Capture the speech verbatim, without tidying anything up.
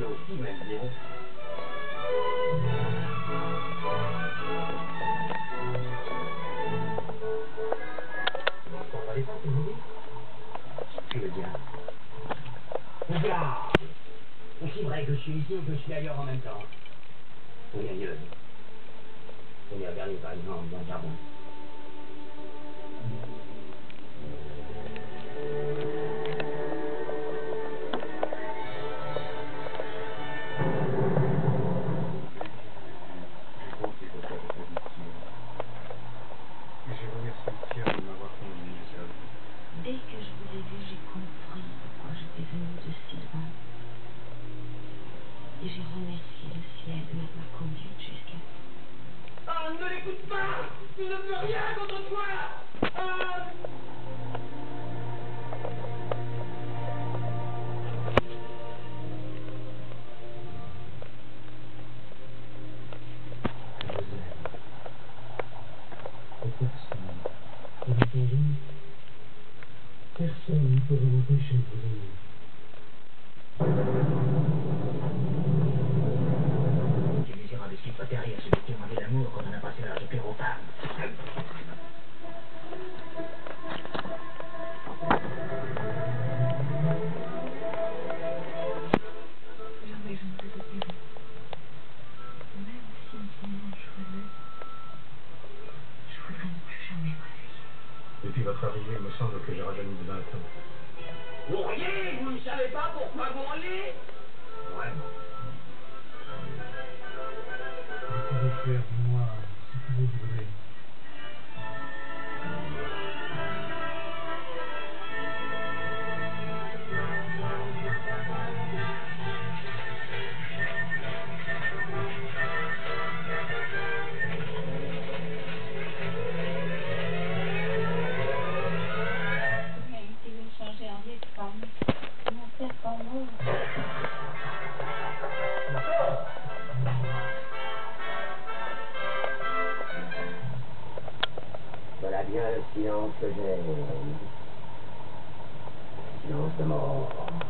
有一美元。On va les continuer. Tu le gars. Mon gars, aussi vrai que je suis ici ou que je suis ailleurs en même temps. On est ailleurs. On est à Berlin par exemple, dans le charbon. Dès que je vous ai vu, j'ai compris pourquoi j'étais venue de si loin. Et j'ai remercié le ciel de m'avoir conduite jusqu'à vous. Ah, ne l'écoute pas! Tu ne peux rien contre toi! Ah. Personne ne peut m'empêcher de venir. Tu lui diras de ce qui va derrière celui qui demandait l'amour quand on a passé l'âge de plaire aux femmes. Jamais je ne t'ai oublié. Même si un dimanche je venais, je voudrais ne plus jamais ma vie. Depuis votre arrivée, il me semble que j'ai rajeuni de vingt ans. Vous riez, vous ne savez pas pourquoi vous riez? Vraiment. Vous pouvez faire de moi ce que vous voulez. Voilà bien le silence que j'aime. Silence de mort.